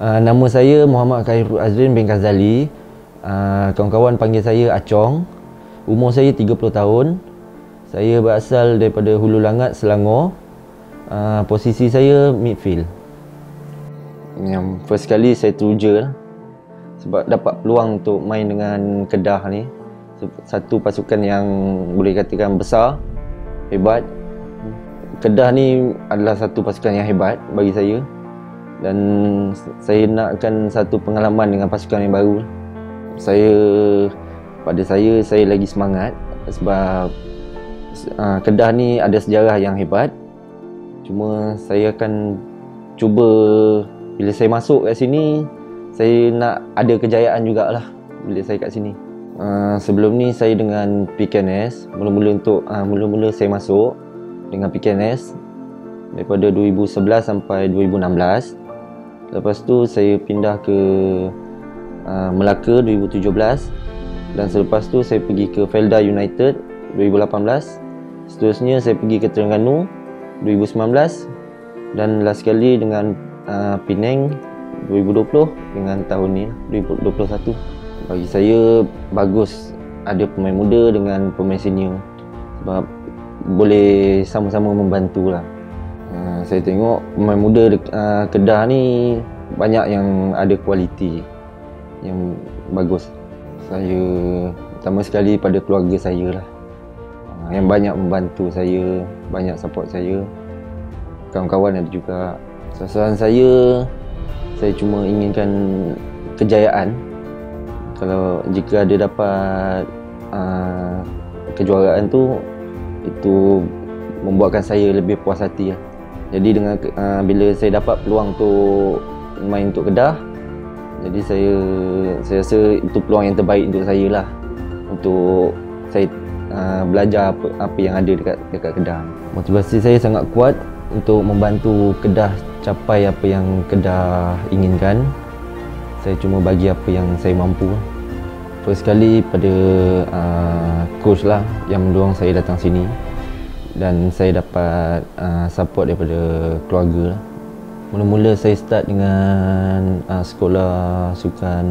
Nama saya Muhammad Khairul Azrin bin Khazali. Kawan-kawan panggil saya Acong. Umur saya 30 tahun. Saya berasal daripada Hulu Langat, Selangor. Posisi saya midfield. Yang first kali saya teruja sebab dapat peluang untuk main dengan Kedah ni. Satu pasukan yang boleh katakan besar, hebat. Kedah ni adalah satu pasukan yang hebat bagi saya. Dan saya nakkan satu pengalaman dengan pasukan yang baru. Saya lagi semangat sebab Kedah ni ada sejarah yang hebat. Cuma saya akan cuba bila saya masuk kat sini, saya nak ada kejayaan jugalah bila saya kat sini. Sebelum ni saya dengan PKNS, mula-mula saya masuk dengan PKNS daripada 2011 sampai 2016. Lepas tu saya pindah ke Melaka 2017, dan selepas tu saya pergi ke Felda United 2018. Seterusnya saya pergi ke Terengganu 2019, dan last kali dengan Penang 2020 dengan tahun ni 2021. Bagi saya bagus ada pemain muda dengan pemain senior sebab boleh sama-sama membantu lah. Saya tengok pemain muda Kedah ni banyak yang ada kualiti yang bagus. Saya pertama sekali pada keluarga saya lah, yang banyak membantu saya, banyak support saya. Kawan-kawan ada juga. Sasaran saya cuma inginkan kejayaan. Kalau jika ada dapat kejuaraan tu, itu membuatkan saya lebih puas hati lah. Jadi dengan bila saya dapat peluang untuk main untuk Kedah, jadi saya rasa itu peluang yang terbaik untuk saya lah, untuk saya belajar apa yang ada dekat Kedah. Motivasi saya sangat kuat untuk membantu Kedah capai apa yang Kedah inginkan. Saya cuma bagi apa yang saya mampu. First kali pada coach lah yang mendorong saya datang sini, dan saya dapat support daripada keluarga lah. Mula-mula saya start dengan sekolah sukan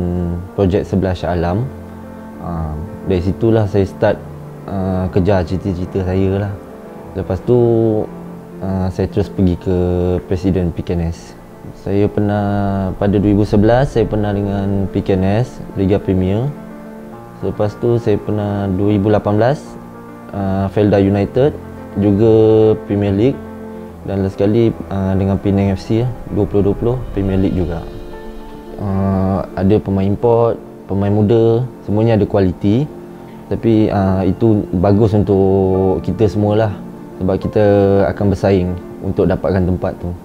projek sebelah Syah Alam. Dari situlah saya start kejar cita-cita saya lah. Lepas tu saya terus pergi ke Presiden PKNS. Saya pernah pada 2011 saya pernah dengan PKNS Liga Premier. Selepas tu saya pernah 2018 Felda United juga Premier League, dan last kali dengan Penang FC 2020 Premier League juga. Ada pemain import, pemain muda, semuanya ada kualiti, tapi itu bagus untuk kita semualah sebab kita akan bersaing untuk dapatkan tempat tu.